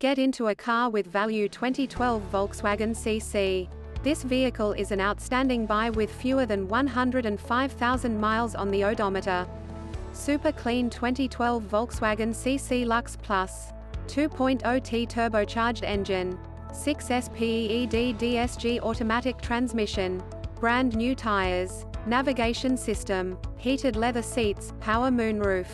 Get into a car with value. 2012 Volkswagen CC. This vehicle is an outstanding buy with fewer than 105,000 miles on the odometer. Super clean 2012 Volkswagen CC Lux Plus. 2.0T turbocharged engine. 6 speed DSG automatic transmission. Brand new tires. Navigation system. Heated leather seats. Power moonroof.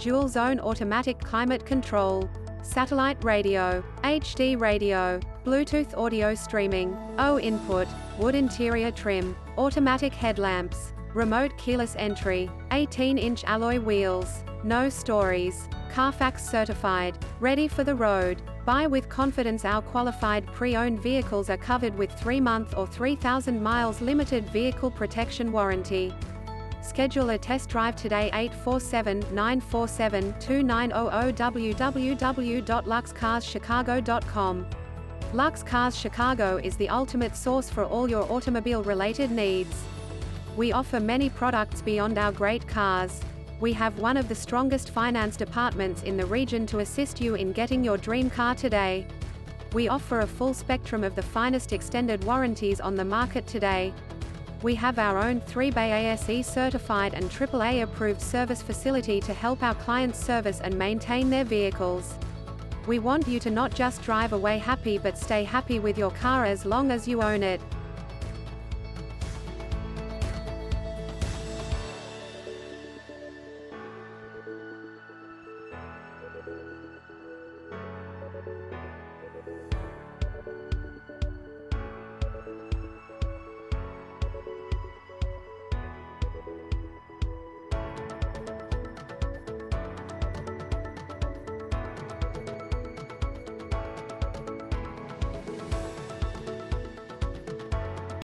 Dual zone automatic climate control. Satellite radio, HD radio, Bluetooth audio streaming, O input, wood interior trim, automatic headlamps, remote keyless entry, 18-inch alloy wheels, no stories, Carfax certified, ready for the road. Buy with confidence. Our qualified pre-owned vehicles are covered with 3-month or 3,000 miles limited vehicle protection warranty. Schedule a test drive today. 847-947-2900 www.luxcarschicago.com. Lux Cars Chicago is the ultimate source for all your automobile-related needs. We offer many products beyond our great cars. We have one of the strongest finance departments in the region to assist you in getting your dream car today. We offer a full spectrum of the finest extended warranties on the market today. We have our own 3-bay ASE certified and AAA approved service facility to help our clients service and maintain their vehicles. We want you to not just drive away happy but stay happy with your car as long as you own it.